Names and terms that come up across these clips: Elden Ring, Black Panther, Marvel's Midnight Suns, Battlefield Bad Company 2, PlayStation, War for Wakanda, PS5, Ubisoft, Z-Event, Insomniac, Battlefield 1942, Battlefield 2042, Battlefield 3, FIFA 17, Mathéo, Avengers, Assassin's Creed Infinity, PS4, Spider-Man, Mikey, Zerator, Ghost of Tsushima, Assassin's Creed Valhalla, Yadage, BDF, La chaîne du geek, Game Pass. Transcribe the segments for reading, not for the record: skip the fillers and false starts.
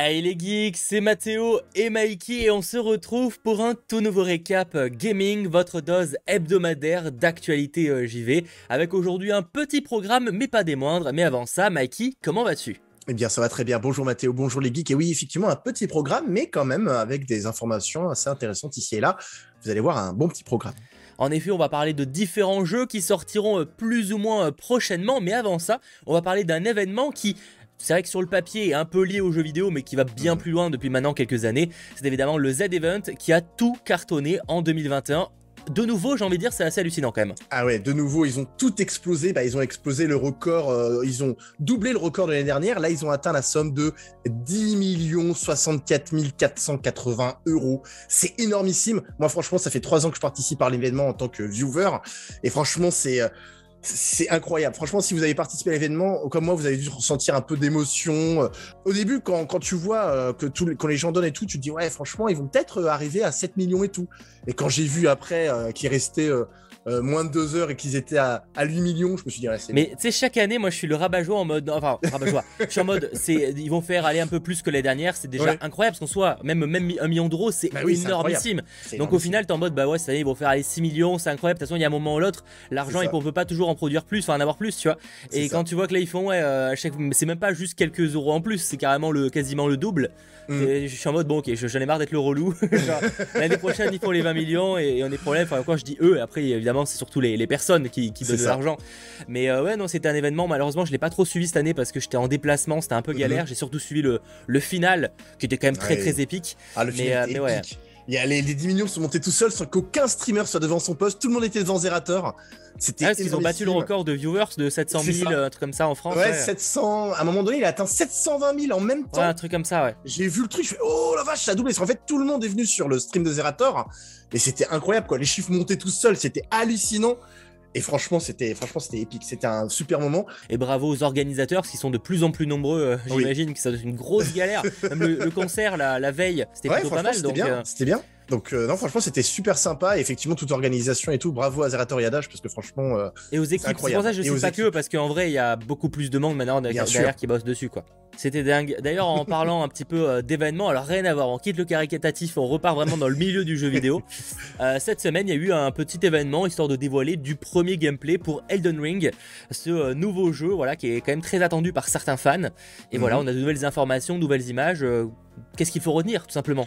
Hey les geeks, c'est Mathéo et Mikey et on se retrouve pour un tout nouveau récap gaming, votre dose hebdomadaire d'actualité JV, avec aujourd'hui un petit programme mais pas des moindres. Mais avant ça, Mikey, comment vas-tu ? Eh bien, ça va très bien. Bonjour Mathéo, bonjour les geeks. Et oui, effectivement, un petit programme, mais quand même avec des informations assez intéressantes ici et là. Vous allez voir un bon petit programme. En effet, on va parler de différents jeux qui sortiront plus ou moins prochainement. Mais avant ça, on va parler d'un événement qui... c'est vrai que sur le papier est un peu lié aux jeux vidéo, mais qui va bien plus loin depuis maintenant quelques années. C'est évidemment le Z-Event qui a tout cartonné en 2021. De nouveau, j'ai envie de dire, c'est assez hallucinant quand même. Ah ouais, de nouveau, ils ont tout explosé. Bah, ils ont explosé le record, ils ont doublé le record de l'année dernière. Là, ils ont atteint la somme de 10 064 480 €. C'est énormissime. Moi, franchement, ça fait 3 ans que je participe à l'événement en tant que viewer. Et franchement, c'est incroyable. Franchement, si vous avez participé à l'événement, comme moi, vous avez dû ressentir un peu d'émotion. Au début, quand tu vois que quand les gens donnent et tout, tu te dis, ouais, franchement, ils vont peut-être arriver à 7 millions et tout. Et quand j'ai vu après qu'ils restaient moins de 2 heures et qu'ils étaient à 8 millions, je me suis dit, ouais, c'est... Mais tu sais, chaque année, moi, je suis le rabat-joie en mode... Enfin, rabat-joie. Je suis en mode, ils vont faire aller un peu plus que l'année dernière. C'est déjà incroyable, parce qu'en soit, même 1 million d'euros, c'est énormissime. C'est énormissime. Donc au final, t'es en mode, bah ouais, cette année, ils vont faire aller 6 millions. C'est incroyable. De toute façon, il y a un moment ou l'autre, l'argent, on peut pas toujours en produire plus, enfin en avoir plus, tu vois. Et quand tu vois que là ils font c'est même pas juste quelques euros en plus, c'est carrément quasiment le double. Je suis en mode bon ok, j'en ai marre d'être le relou. L'année prochaine ils font les 20 millions et on est problème. Enfin quand je dis eux, après évidemment c'est surtout les personnes qui donnent de l'argent. Mais ouais non, c'était un événement, malheureusement je l'ai pas trop suivi cette année parce que j'étais en déplacement, c'était un peu galère. J'ai surtout suivi le final qui était quand même très très épique. Ah le final était épique. Il y a les 10 millions sont montés tout seuls sans qu'aucun streamer soit devant son poste. Tout le monde était devant Zerator. C'était ils ont battu le record de viewers de 700 000, un truc comme ça en France. Ouais, 700. À un moment donné, il a atteint 720 000 en même temps. Ouais, un truc comme ça, ouais. J'ai vu le truc, je fais oh la vache, ça a doublé. Parce qu'en fait, tout le monde est venu sur le stream de Zerator. Et c'était incroyable, quoi. Les chiffres montaient tout seuls, c'était hallucinant. Et franchement, c'était épique. C'était un super moment. Et bravo aux organisateurs qui sont de plus en plus nombreux. J'imagine que ça doit être une grosse galère. Même le concert la veille, c'était plutôt pas mal. C'était bien. Donc non, franchement, c'était super sympa. Et effectivement, toute organisation et tout. Bravo à Zerator et Yadage parce que franchement, et aux équipes. C'est pour ça que je sais pas que parce qu'en vrai, il y a beaucoup plus de monde maintenant derrière qui bosse dessus, quoi. C'était dingue. D'ailleurs, en parlant un petit peu d'événements, alors rien à voir, on quitte le caritatif, on repart vraiment dans le milieu du jeu vidéo. Cette semaine, il y a eu un petit événement, histoire de dévoiler du premier gameplay pour Elden Ring, ce nouveau jeu qui est quand même très attendu par certains fans. Et voilà, on a de nouvelles informations, de nouvelles images. Qu'est-ce qu'il faut retenir, tout simplement ?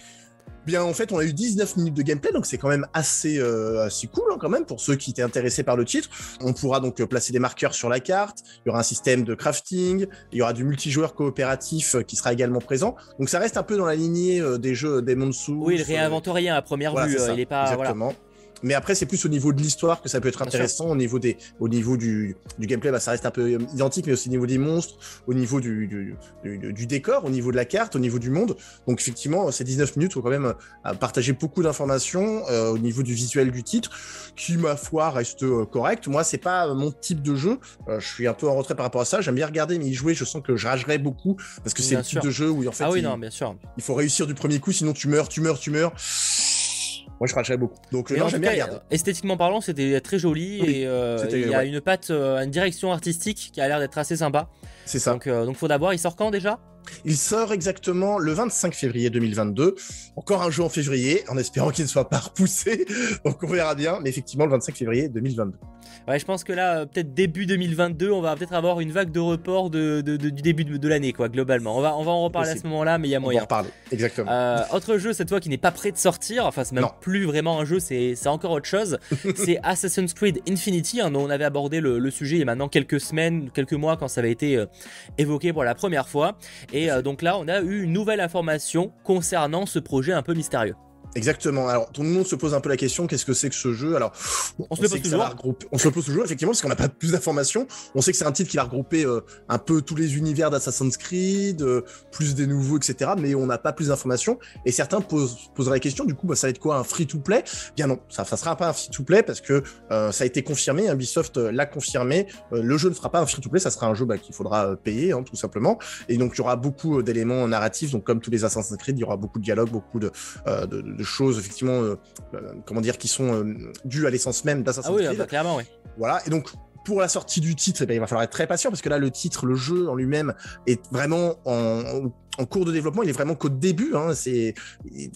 Bien, en fait, on a eu 19 minutes de gameplay, donc c'est quand même assez cool, hein, quand même, pour ceux qui étaient intéressés par le titre. On pourra donc placer des marqueurs sur la carte, il y aura un système de crafting, il y aura du multijoueur coopératif qui sera également présent. Donc ça reste un peu dans la lignée des jeux des Demon Souls. Oui, il réinvente rien à première vue, il n'est pas... Exactement. Voilà. Mais après, c'est plus au niveau de l'histoire que ça peut être intéressant. Au niveau du gameplay, bah, ça reste un peu identique, mais aussi au niveau des monstres, au niveau du décor, au niveau de la carte, au niveau du monde. Donc effectivement, ces 19 minutes ont quand même partagé beaucoup d'informations au niveau du visuel du titre, qui, ma foi, reste correct. Moi, c'est pas mon type de jeu. Je suis un peu en retrait par rapport à ça. J'aime bien regarder, mais y jouer, je sens que je ragerais beaucoup, parce que c'est le type de jeu où, en fait, il faut réussir du premier coup, sinon tu meurs. Moi, je rachetais beaucoup. Donc, non, j'aime bien regarder. Esthétiquement parlant, c'était très joli. Oui, et il y a une patte, une direction artistique qui a l'air d'être assez sympa. C'est ça. Donc, faut d'abord, il sort quand déjà ? Il sort exactement le 25 février 2022. Encore un jeu en février, en espérant qu'il ne soit pas repoussé. Donc on verra bien, mais effectivement le 25 février 2022. Ouais, je pense que là, peut-être début 2022, on va peut-être avoir une vague de report du début de l'année, quoi, globalement. On va en reparler à ce moment-là, mais il y a moyen. On va en reparler, exactement. Autre jeu, cette fois, qui n'est pas prêt de sortir, enfin, c'est même plus vraiment un jeu, c'est encore autre chose. C'est Assassin's Creed Infinity, hein, dont on avait abordé le sujet il y a maintenant quelques semaines, quelques mois, quand ça avait été évoqué pour la première fois. Et donc là, on a eu une nouvelle information concernant ce projet un peu mystérieux. Exactement. Alors, tout le monde se pose un peu la question, qu'est-ce que c'est que ce jeu? Alors, on se le pose toujours, effectivement, parce qu'on n'a pas plus d'informations. On sait que c'est un titre qui va regrouper un peu tous les univers d'Assassin's Creed, plus des nouveaux, etc. Mais on n'a pas plus d'informations. Et certains poseraient la question, du coup, bah, ça va être quoi, un free-to-play? Bien non, ça ne sera pas un free-to-play parce que ça a été confirmé, Ubisoft l'a confirmé. Le jeu ne fera pas un free-to-play, ça sera un jeu qu'il faudra payer, hein, tout simplement. Et donc, il y aura beaucoup d'éléments narratifs. Donc, comme tous les Assassin's Creed, il y aura beaucoup de dialogues, beaucoup de choses effectivement, comment dire, qui sont dues à l'essence même d'Assassin's Creed. Ah oui, clairement, oui. Voilà, et donc pour la sortie du titre, eh bien, il va falloir être très patient parce que là, le titre, le jeu en lui-même est vraiment en cours de développement. Il est vraiment qu'au début, hein, c'est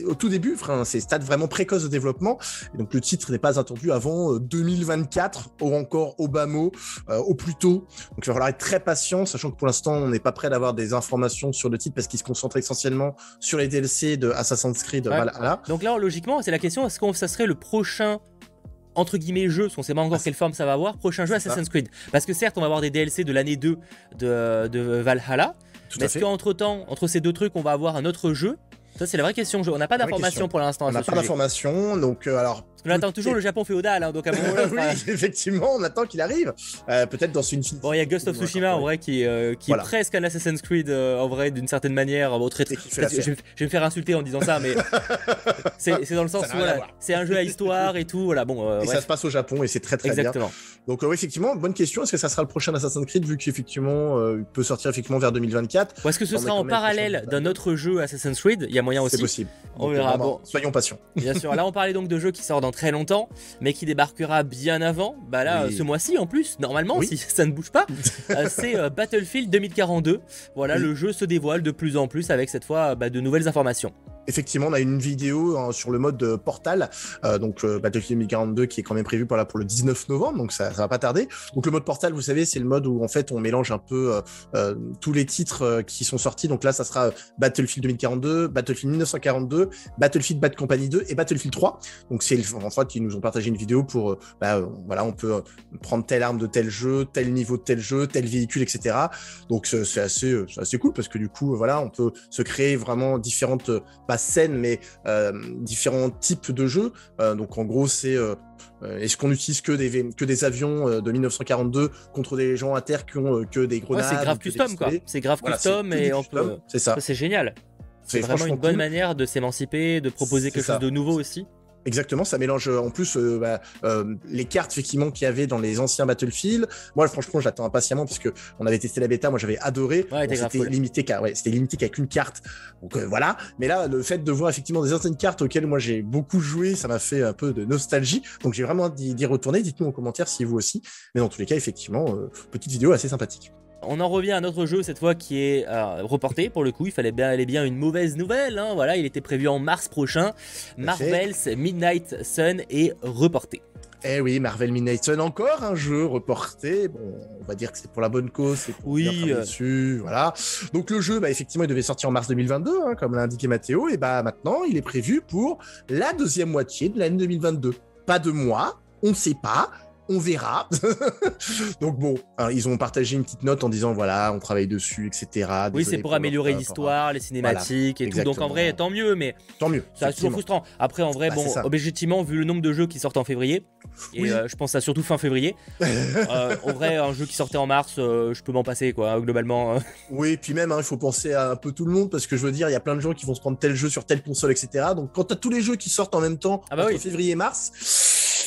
au tout début, c'est stade vraiment précoce de développement. Et donc, le titre n'est pas attendu avant 2024 ou encore au plus tôt. Donc, il va falloir être très patient, sachant que pour l'instant, on n'est pas prêt d'avoir des informations sur le titre parce qu'il se concentre essentiellement sur les DLC de Assassin's Creed Valhalla. Donc là, logiquement, c'est la question, est-ce que ça serait le prochain entre guillemets jeu, parce qu'on sait pas encore quelle forme ça va avoir, prochain jeu Assassin's Creed. Parce que certes, on va avoir des DLC de l'année 2 de Valhalla, mais est-ce qu'entre-temps, entre ces deux trucs, on va avoir un autre jeu ? Ça, c'est la vraie question. On n'a pas d'informations pour l'instant. On n'a pas d'informations, donc alors... On attend toujours le Japon féodal, hein, donc à un moment donné, oui, effectivement, on attend qu'il arrive. Peut-être dans une... Bon, il y a Ghost of Tsushima, en vrai, qui est presque un Assassin's Creed, en vrai, d'une certaine manière. Bon, je vais me faire insulter en disant ça, mais c'est dans le sens où voilà, c'est un jeu à histoire et tout. Voilà, bon, et ça se passe au Japon, et c'est très, très bien. Donc, effectivement, bonne question. Est-ce que ça sera le prochain Assassin's Creed, vu qu'effectivement, il peut sortir effectivement vers 2024 ? Ou est-ce que ce sera en parallèle d'un autre jeu Assassin's Creed ? Il y a moyen aussi. C'est possible. On verra. Soyons patients. Bien sûr. Là, on parlait donc de jeux qui sortent dans très longtemps, mais qui débarquera bien avant. Bah là, ce mois-ci en plus, normalement, si ça ne bouge pas, c'est Battlefield 2042. Voilà, le jeu se dévoile de plus en plus avec cette fois de nouvelles informations. Effectivement, on a une vidéo sur le mode Portal, donc Battlefield 2042 qui est quand même prévu pour le 19 novembre, donc ça va pas tarder. Donc le mode Portal, vous savez, c'est le mode où en fait on mélange un peu tous les titres qui sont sortis. Donc là, ça sera Battlefield 2042, Battlefield 1942, Battlefield Bad Company 2 et Battlefield 3. Donc c'est en fait ils nous ont partagé une vidéo pour voilà, on peut prendre telle arme de tel jeu, tel niveau de tel jeu, tel véhicule, etc. Donc c'est assez cool parce que du coup voilà, on peut se créer vraiment différentes scène, mais différents types de jeux. Donc en gros, c'est est-ce qu'on utilise que des avions de 1942 contre des gens à terre qui ont que des grenades. Ouais, c'est grave custom, quoi. C'est grave custom et on peut. C'est ça. C'est génial. C'est vraiment une bonne manière de s'émanciper, de proposer quelque chose de nouveau aussi. Exactement, ça mélange en plus les cartes effectivement qu'il y avait dans les anciens Battlefield. Moi, franchement, j'attends impatiemment parce que on avait testé la bêta, moi j'avais adoré. Ouais, c'était limité qu'à qu'une carte. Donc voilà. Mais là, le fait de voir effectivement des anciennes cartes auxquelles moi j'ai beaucoup joué, ça m'a fait un peu de nostalgie. Donc j'ai vraiment hâte d'y retourner. Dites-nous en commentaire si vous aussi. Mais dans tous les cas, effectivement, petite vidéo assez sympathique. On en revient à notre jeu cette fois qui est reporté pour le coup, il fallait bien une mauvaise nouvelle, hein, voilà, il était prévu en mars prochain, Marvel's Midnight Suns est reporté. Eh oui, Marvel Midnight Suns, encore un jeu reporté. Bon, on va dire que c'est pour la bonne cause, c'est pour bien travailler dessus, voilà. Donc le jeu, effectivement, il devait sortir en mars 2022, hein, comme l'a indiqué Mathéo, et maintenant, il est prévu pour la deuxième moitié de l'année 2022. Pas de mois, on ne sait pas. On verra. Donc bon, ils ont partagé une petite note en disant voilà, on travaille dessus, etc. Désolé, oui, c'est pour améliorer l'histoire, les cinématiques et tout. Donc en vrai, tant mieux, mais c'est toujours frustrant. Après, en vrai, bon, objectivement, vu le nombre de jeux qui sortent en février, et je pense à surtout fin février, en vrai, un jeu qui sortait en mars, je peux m'en passer, quoi, globalement. Oui, et puis même, il faut penser à un peu tout le monde, parce que je veux dire, il y a plein de gens qui vont se prendre tel jeu sur telle console, etc. Donc quand t'as tous les jeux qui sortent en même temps, entre février et mars,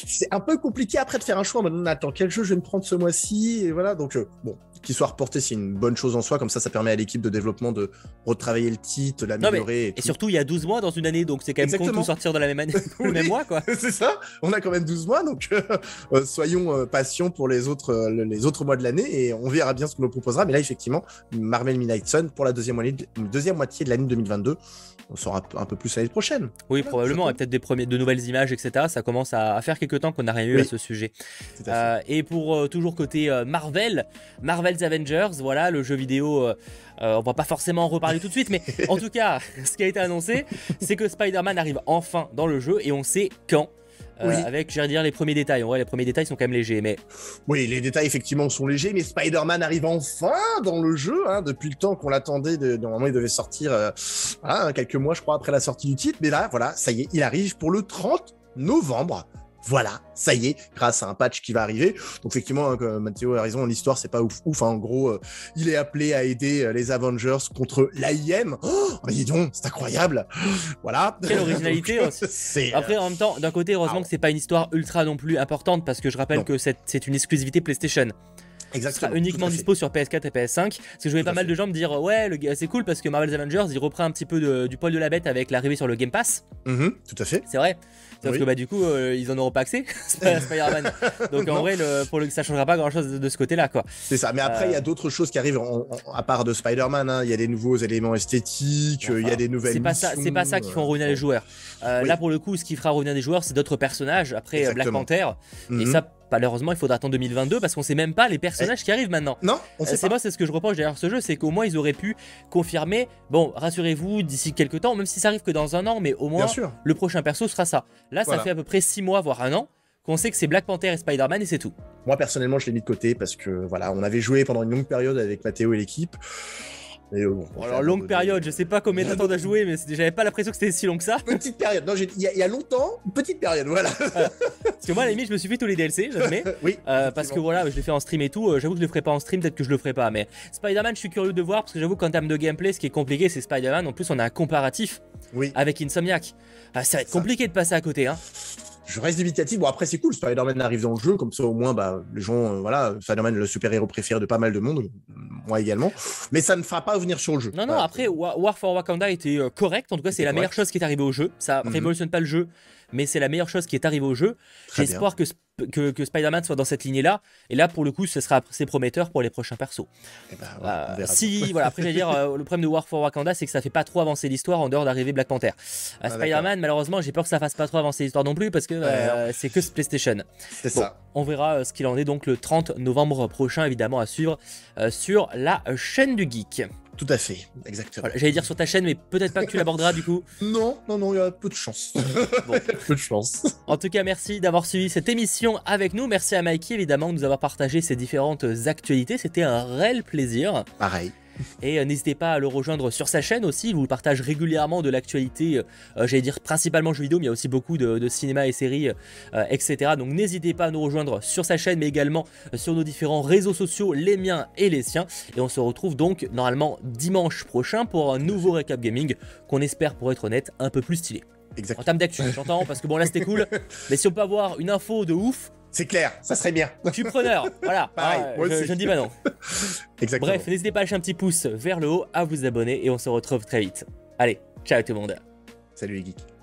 c'est un peu compliqué après de faire un choix. On attend quel jeu je vais me prendre ce mois-ci, et voilà. Donc bon, qu'il soit reporté, c'est une bonne chose en soi. Comme ça, ça permet à l'équipe de développement de retravailler le titre, l'améliorer. Et surtout, il y a 12 mois dans une année, donc c'est quand même con de tout sortir dans la même année, le même mois, quoi. C'est ça. On a quand même 12 mois, donc soyons patients pour les autres mois de l'année et on verra bien ce qu'on nous proposera. Mais là, effectivement, Marvel Midnight Suns pour la deuxième moitié de l'année 2022. On saura un peu plus l'année prochaine. Oui, voilà, probablement. Et peut-être de nouvelles images, etc. Ça commence à faire quelques temps qu'on n'a rien eu à ce sujet. Et pour toujours côté Marvel's Avengers, voilà, le jeu vidéo, on va pas forcément en reparler tout de suite, mais en tout cas, ce qui a été annoncé, c'est que Spider-Man arrive enfin dans le jeu et on sait quand. Avec, j'allais dire, les premiers détails. En vrai, les premiers détails sont quand même légers, mais... Oui, les détails, effectivement, sont légers, mais Spider-Man arrive enfin dans le jeu, hein, depuis le temps qu'on l'attendait. Normalement, il devait sortir voilà, quelques mois, je crois, après la sortie du titre. Mais là, voilà, ça y est, il arrive pour le 30 novembre. Voilà, ça y est, grâce à un patch qui va arriver. Donc effectivement, Mathéo a raison, l'histoire c'est pas ouf. Hein. En gros, il est appelé à aider les Avengers contre l'AIM. Oh, mais dis donc, c'est incroyable. Voilà. Quelle originalité. Donc, après, en même temps, d'un côté, heureusement que c'est pas une histoire ultra non plus importante parce que je rappelle que c'est une exclusivité PlayStation. Exactement, sera uniquement dispo sur PS4 et PS5. Parce que je voyais pas mal de gens me dire ouais, c'est cool parce que Marvel's Avengers il reprend un petit peu du poil de la bête avec l'arrivée sur le Game Pass. Tout à fait. C'est vrai. Sauf que bah du coup ils en auront pas accès. Spider-Man. Donc en vrai ça changera pas grand chose de ce côté là quoi. C'est ça. Mais après il y a d'autres choses qui arrivent à part de Spider-Man. Il y a des nouveaux éléments esthétiques. Il y a des nouvelles. C'est pas ça qui font revenir les joueurs. Là pour le coup ce qui fera revenir les joueurs c'est d'autres personnages. Après Black Panther. Et ça malheureusement il faudra attendre 2022 parce qu'on sait même pas les personnages qui arrivent maintenant. Non, on sait pas. Moi c'est ce que je reproche derrière ce jeu, c'est qu'au moins ils auraient pu confirmer, bon rassurez-vous d'ici quelques temps, même si ça arrive que dans un an, mais au moins le prochain perso sera ça. Là ça fait à peu près 6 mois voire un an qu'on sait que c'est Black Panther et Spider-Man et c'est tout. Moi personnellement je l'ai mis de côté parce que voilà, on avait joué pendant une longue période avec Mathéo et l'équipe. Alors longue période, je sais pas combien de temps à jouer, mais j'avais pas l'impression que c'était si long que ça. Petite période, non, il y a longtemps, petite période, voilà. Parce que moi à la limite je me suis fait tous les DLC, j'admets. Parce que voilà, je l'ai fait en stream et tout, j'avoue que je le ferai pas en stream, peut-être que je le ferai pas, mais Spider-Man je suis curieux de voir, parce que j'avoue qu'en termes de gameplay ce qui est compliqué c'est Spider-Man, en plus on a un comparatif avec Insomniac. Ça va être compliqué de passer à côté hein. Je reste dubitatif. Bon, après, c'est cool. Spider-Man arrive dans le jeu. Comme ça, au moins, bah, les gens, voilà, Spider-Man, le super-héros préféré de pas mal de monde. Moi également. Mais ça ne fera pas venir sur le jeu. Non, non, après, War for Wakanda était correct. En tout cas, c'est la meilleure chose qui est arrivée au jeu. Ça révolutionne pas le jeu, mais c'est la meilleure chose qui est arrivée au jeu. J'espère que Spider-Man soit dans cette lignée-là. Et là, pour le coup, ce sera assez prometteur pour les prochains persos. Et bah, ouais, si, voilà, après, j'allais dire, le problème de War for Wakanda, c'est que ça fait pas trop avancer l'histoire en dehors d'arriver Black Panther. Spider-Man, malheureusement, j'ai peur que ça fasse pas trop avancer l'histoire non plus parce que c'est que PlayStation. C'est ça. On verra ce qu'il en est donc le 30 novembre prochain, évidemment, à suivre sur la chaîne du Geek. Tout à fait, exactement. Voilà, j'allais dire sur ta chaîne, mais peut-être pas que tu l'aborderas du coup. Non, non, non, il y a peu de chance. Peu de chance. En tout cas, merci d'avoir suivi cette émission avec nous. Merci à Mikey, évidemment, de nous avoir partagé ses différentes actualités. C'était un réel plaisir. Pareil. Et n'hésitez pas à le rejoindre sur sa chaîne aussi, il vous partage régulièrement de l'actualité, j'allais dire principalement jeux vidéo, mais il y a aussi beaucoup de cinéma et séries, etc. Donc n'hésitez pas à nous rejoindre sur sa chaîne, mais également sur nos différents réseaux sociaux, les miens et les siens. Et on se retrouve donc normalement dimanche prochain pour un nouveau récap gaming qu'on espère, pour être honnête, un peu plus stylé. Exactement. En termes d'actu, j'entends, parce que bon là c'était cool, mais si on peut avoir une info de ouf... C'est clair, ça serait bien. Je suis preneur, voilà. Pareil, je ne dis pas non. Exactement. Bref, n'hésitez pas à lâcher un petit pouce vers le haut, à vous abonner et on se retrouve très vite. Allez, ciao tout le monde. Salut les geeks.